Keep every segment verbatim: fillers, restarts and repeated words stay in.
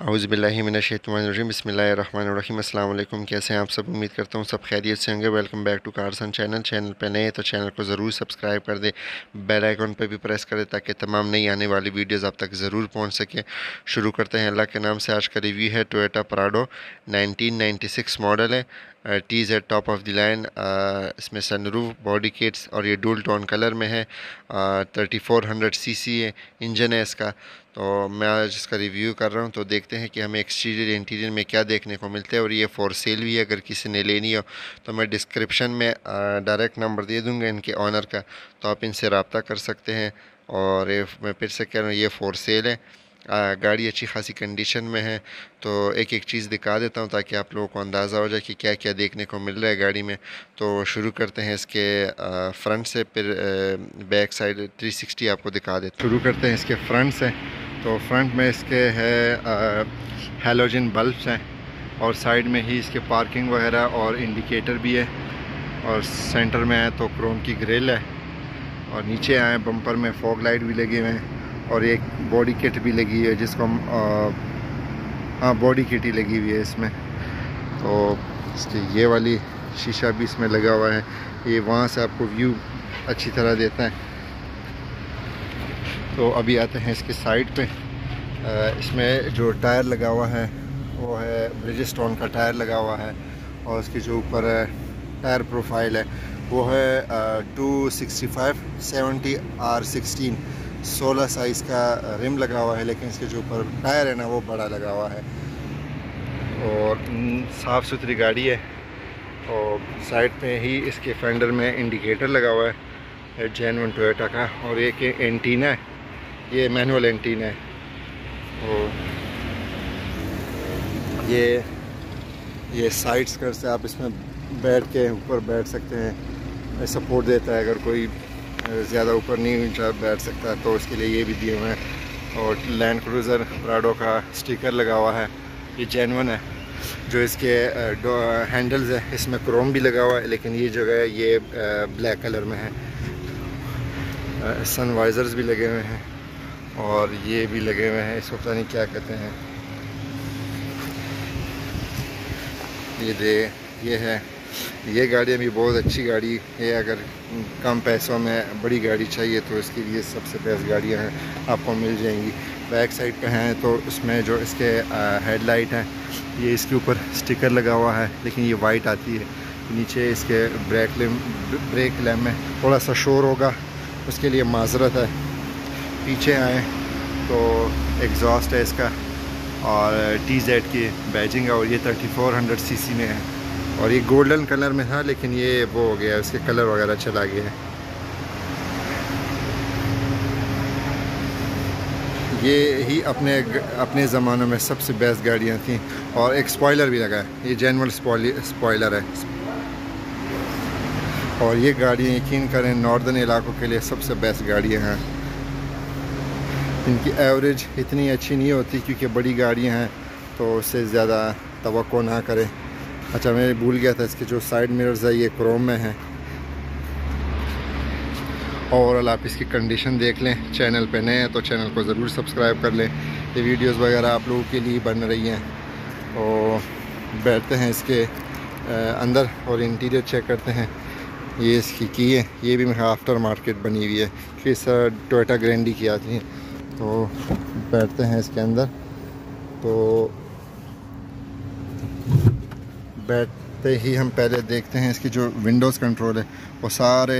आउज़बिल्लाहिमिनश्शैतानिर्रजीम बिस्मिल्लाहिर्रहमानिर्रहीम। अस्सलाम वालेकुम। कैसे हैं आप सब? उम्मीद करता हूं सब खैरियत से होंगे। Welcome back to Carson channel. Channel पे नए तो चैनल को ज़रूर सब्सक्राइब कर दे, बेल आइकन पे भी प्रेस कर दे ताकि तमाम नई आने वाली वीडियोस आप तक ज़रूर पहुँच सकें। शुरू करते हैं अल्लाह के नाम से। आज का रिव्यू है Toyota Prado, nineteen ninety six model है, T Z top of the line. इसमें सनरूफ, बॉडी किट्स और ये डुअल टोन कलर में है। Thirty four hundred C C engine है इसका। तो मैं आज इसका रिव्यू कर रहा हूँ। तो देखते हैं कि हमें एक्सटीरियर इंटीरियर में क्या देखने को मिलता है। और ये फ़ॉर सेल भी है, अगर किसी ने लेनी हो तो मैं डिस्क्रिप्शन में डायरेक्ट नंबर दे दूँगा इनके ऑनर का, तो आप इनसे रब्ता कर सकते हैं। और ये मैं फिर से कह रहा हूँ, ये फ़ॉर सेल है। आ, गाड़ी अच्छी खासी कंडीशन में है। तो एक एक चीज़ दिखा देता हूँ ताकि आप लोगों को अंदाज़ा हो जाए कि क्या क्या देखने को मिल रहा है गाड़ी में। तो शुरू करते हैं इसके फ्रंट से, फिर बैक साइड थ्री सिक्सटी आपको दिखा देते हैं। शुरू करते हैं इसके फ्रंट से। तो फ्रंट में इसके है हैलोजन बल्ब्स हैं और साइड में ही इसके पार्किंग वगैरह और इंडिकेटर भी है। और सेंटर में है तो क्रोम की ग्रिल है। और नीचे आए बम्पर में फॉग लाइट भी लगे हुए हैं और एक बॉडी किट भी लगी है, जिसको हम हाँ बॉडी किट ही लगी हुई है इसमें। तो इसकी ये वाली शीशा भी इसमें लगा हुआ है, ये वहाँ से आपको व्यू अच्छी तरह देता है। तो अभी आते हैं इसके साइड पे। इसमें जो टायर लगा हुआ है वो है ब्रिजस्टोन का टायर लगा हुआ है। और इसके जो ऊपर टायर प्रोफाइल है वो है two sixty five seventy R sixteen सोलह साइज़ का रिम लगा हुआ है, लेकिन इसके जो ऊपर टायर है ना वो बड़ा लगा हुआ है। और साफ़ सुथरी गाड़ी है। और साइड पे ही इसके फेंडर में इंडिकेटर लगा हुआ है जेन्युइन टोयोटा का। और एक एंटीना है, ये मैनुअल एंटीना है। और ये ये साइड्स कर से आप इसमें बैठ के ऊपर बैठ सकते हैं, सपोर्ट देता है, अगर कोई ज़्यादा ऊपर नहीं बैठ सकता तो उसके लिए ये भी दिए हुए हैं। और लैंड क्रूज़र प्राडो का स्टिकर लगा हुआ है, ये जेन्युइन है। जो इसके हैंडल्स है इसमें क्रोम भी लगा हुआ है, लेकिन ये जो है ये ब्लैक कलर में है। सन वाइजर्स भी लगे हुए हैं और ये भी लगे हुए हैं, इसको पता नहीं क्या कहते हैं। ये दे ये है ये गाड़ी भी बहुत अच्छी गाड़ी है। अगर कम पैसों में बड़ी गाड़ी चाहिए तो इसके लिए सबसे बेस्ट गाड़ियाँ हैं, आपको मिल जाएंगी। बैक साइड पे हैं तो उसमें जो इसके हेडलाइट हैं ये इसके ऊपर स्टिकर लगा हुआ है, लेकिन ये वाइट आती है। नीचे इसके ब्रेक लैम्प ब्रेक लैम्प में थोड़ा सा शोर होगा, उसके लिए माजरत है। पीछे आएँ तो एग्जॉस्ट है इसका और टी जेड की बैजिंग, और ये thirty four hundred C C में है। और ये गोल्डन कलर में था, लेकिन ये वो हो गया, इसके कलर वगैरह चला गया है। ये ही अपने अपने ज़मानों में सबसे बेस्ट गाड़ियाँ थीं। और एक स्पॉइलर भी लगा है, ये जेन्युइन स्पॉइलर है। और ये गाड़ियाँ यकीन करें नॉर्दर्न इलाकों के लिए सबसे बेस्ट गाड़ियाँ हैं। इनकी एवरेज इतनी अच्छी नहीं होती क्योंकि बड़ी गाड़ियाँ हैं, तो उससे ज़्यादा तवक्को ना करें। अच्छा, मैं भूल गया था, इसके जो साइड मिरर्स है ये क्रोम में है। ओवरऑल आप इसकी कंडीशन देख लें। चैनल पे नए हैं तो चैनल को ज़रूर सब्सक्राइब कर लें। ये वीडियोस वगैरह आप लोगों के लिए बन रही हैं। और बैठते हैं इसके अंदर और इंटीरियर चेक करते हैं। ये इसकी की है, ये भी मेरा आफ्टर मार्केट बनी हुई है, फिर टोयोटा ग्रैंडी की आती है। तो बैठते हैं इसके अंदर। तो बैठते ही हम पहले देखते हैं इसकी जो विंडोज़ कंट्रोल है वो सारे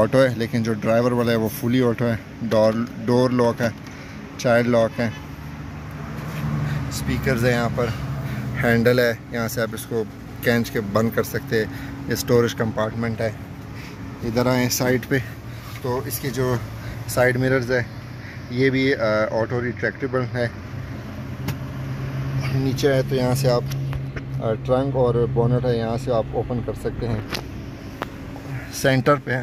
ऑटो है, लेकिन जो ड्राइवर वाला है वो फुली ऑटो है। डोर डोर लॉक है, चाइल्ड लॉक है, स्पीकर्स है, यहाँ पर हैंडल है, यहाँ से आप इसको खींच के बंद कर सकते हैं। ये स्टोरेज कंपार्टमेंट है। इधर आए साइड पे तो इसकी जो साइड मिरर्स है ये भी ऑटो रिट्रैक्टेबल है। नीचे है तो यहाँ से आप ट्रंक और बोनट है, यहाँ से आप ओपन कर सकते हैं। सेंटर पे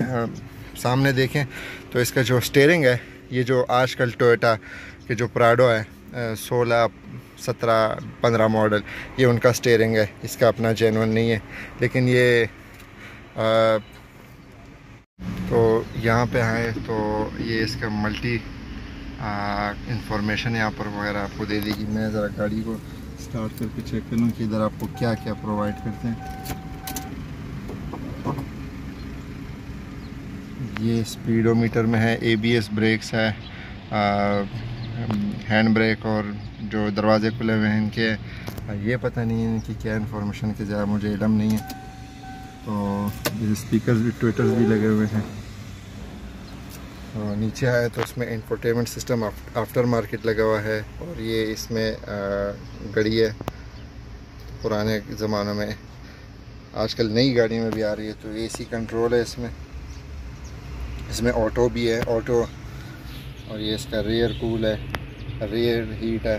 सामने देखें तो इसका जो स्टीयरिंग है, ये जो आजकल टोयोटा के जो प्राडो है सोलह सत्रह पंद्रह मॉडल, ये उनका स्टीयरिंग है। इसका अपना जेन्युइन नहीं है, लेकिन ये आ, तो यहाँ पे आए तो ये इसका मल्टी इंफॉर्मेशन यहाँ पर वगैरह आपको दे देगी। मैं ज़रा गाड़ी को स्टार्ट करके चेक कर लूँ कि इधर आपको क्या क्या प्रोवाइड करते हैं। ये स्पीडोमीटर में है, एबीएस ब्रेक्स है, हैंड ब्रेक और जो दरवाजे खुले हुए हैं इनके, ये पता नहीं है इनकी क्या इंफॉर्मेशन के ज़रा मुझे इलम नहीं है। तो स्पीकर्स भी ट्विटर्स भी लगे हुए हैं। और नीचे आए तो उसमें इंफोटेनमेंट सिस्टम आफ्टर मार्केट लगा हुआ है और ये इसमें घड़ी है, पुराने ज़मानों में, आजकल नई गाड़ी में भी आ रही है। तो एसी कंट्रोल है इसमें, इसमें ऑटो भी है, ऑटो, और ये इसका रियर कूल है, रियर हीट है,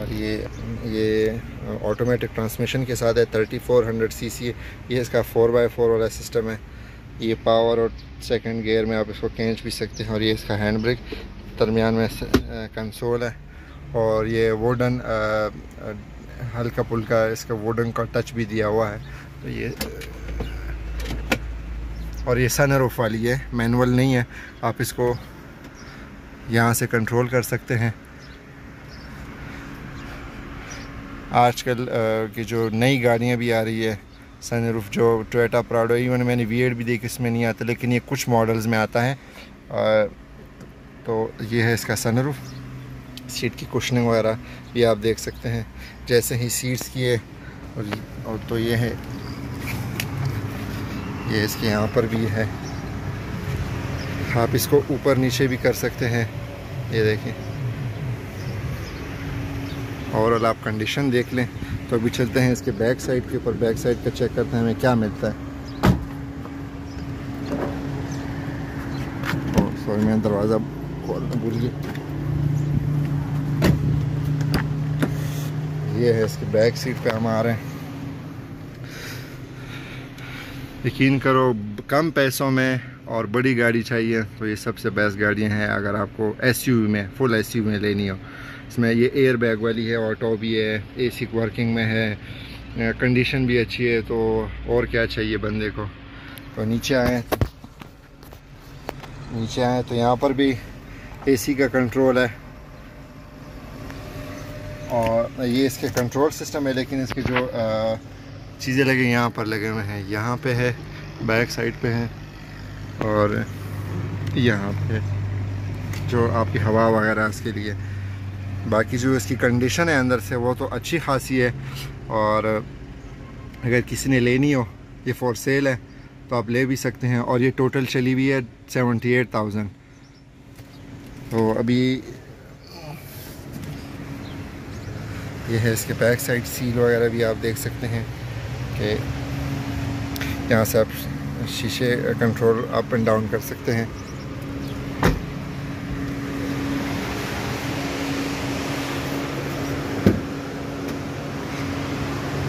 और ये ये ऑटोमेटिक ट्रांसमिशन के साथ है, thirty four hundred C C. ये इसका फोर बाई फोर वाला सिस्टम है। ये पावर और सेकंड गियर में आप इसको खींच भी सकते हैं। और ये इसका हैंड ब्रेक, दरमियान में कंसोल है, और ये वुडन हल्का पुल्का इसका वुडन का टच भी दिया हुआ है। तो ये, और ये सनरूफ वाली है, मैनुअल नहीं है, आप इसको यहाँ से कंट्रोल कर सकते हैं। आजकल की जो नई गाड़ियाँ भी आ रही है सनरूफ, जो टोयोटा प्राडो, इवन मैंने वी एट भी देखी, इसमें नहीं आता, लेकिन ये कुछ मॉडल्स में आता है। तो ये है इसका सनरूफ। सीट की कुशनिंग वगैरह भी आप देख सकते हैं, जैसे ही सीट्स की है। और, और तो ये है, ये इसके यहाँ पर भी है, आप इसको ऊपर नीचे भी कर सकते हैं। ये देखें, ओवरऑल आप कंडीशन देख लें। तो अभी चलते हैं इसके बैक साइड के ऊपर, बैक साइड का चेक करते हैं हमें क्या मिलता है। और सॉरी, मैं दरवाज़ा खोलना भूल गया। ये है इसके बैक सीट पे हम आ रहे हैं। यकीन करो, कम पैसों में और बड़ी गाड़ी चाहिए तो ये सबसे बेस्ट गाड़ियाँ हैं। अगर आपको एसयूवी में, फुल एसयूवी में लेनी हो, इसमें ये एयर बैग वाली है, ऑटो भी है, एसी वर्किंग में है, कंडीशन भी अच्छी है, तो और क्या चाहिए बंदे को। तो नीचे आए नीचे आए तो यहाँ पर भी एसी का कंट्रोल है, और ये इसके कंट्रोल सिस्टम है। लेकिन इसके जो चीज़ें लगे यहाँ पर लगे हुए हैं, यहाँ पे है, बैक साइड पे है, और यहाँ पे जो आपकी हवा वगैरह इसके लिए। बाकी जो इसकी कंडीशन है अंदर से, वो तो अच्छी खासी है। और अगर किसी ने लेनी हो, ये फॉर सेल है, तो आप ले भी सकते हैं। और ये टोटल चली हुई है सेवेंटी एट थाउजेंड। तो अभी ये है इसके बैक साइड, सील वगैरह भी आप देख सकते हैं कि यहाँ से आप शीशे कंट्रोल अप एंड डाउन कर सकते हैं।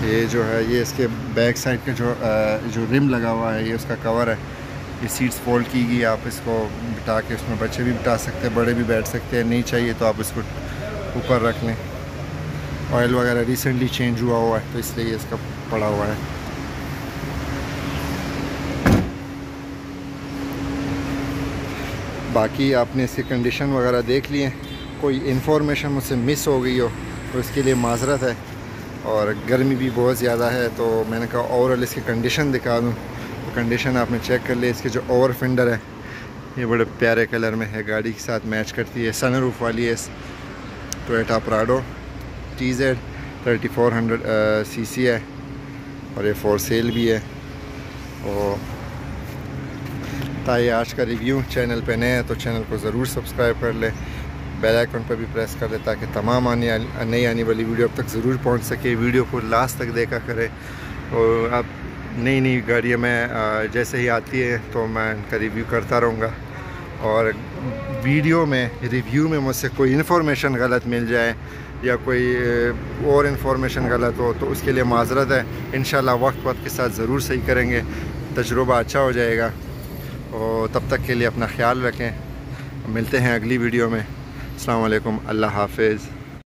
ये जो है, ये इसके बैक साइड का जो जो रिम लगा हुआ है, ये उसका कवर है। ये सीट्स फोल्ड की गई, आप इसको बिठा के, उसमें बच्चे भी बिठा सकते हैं, बड़े भी बैठ सकते हैं। नहीं चाहिए तो आप इसको ऊपर रख लें। ऑयल वगैरह रिसेंटली चेंज हुआ हुआ है, तो इसलिए ये इसका पड़ा हुआ है। बाकी आपने इसकी कंडीशन वगैरह देख लिए। कोई इंफॉर्मेशन मुझसे मिस हो गई हो तो इसके लिए माजरत है, और गर्मी भी बहुत ज़्यादा है, तो मैंने कहा ओवरऑल इसकी कंडीशन दिखा दूँ। तो कंडीशन आपने चेक कर ली। इसके जो ओवर फेंडर है, ये बड़े प्यारे कलर में है, गाड़ी के साथ मैच करती है, सनरूफ वाली है। Toyota Prado TZ thirty four hundred C C है, और ये फॉर सेल भी है। और ताकि आज का रिव्यू, चैनल पे नए हैं तो चैनल को ज़रूर सब्सक्राइब कर ले, बेल आइकन पर भी प्रेस कर ले, ताकि तमाम आने नई आने वाली वीडियो अब तक ज़रूर पहुंच सके। वीडियो को लास्ट तक देखा करें, और अब नई नई गाड़ियाँ मैं जैसे ही आती है तो मैं इनका रिव्यू करता रहूँगा। और वीडियो में, रिव्यू में मुझसे कोई इन्फॉर्मेशन गलत मिल जाए या कोई और इन्फॉर्मेशन गलत हो तो उसके लिए माजरत है। इंशाल्लाह वक्त वक्त के साथ ज़रूर सही करेंगे, तजुर्बा अच्छा हो जाएगा। और तब तक के लिए अपना ख्याल रखें, मिलते हैं अगली वीडियो में। अस्सलाम वालेकुम, अल्लाह हाफिज़।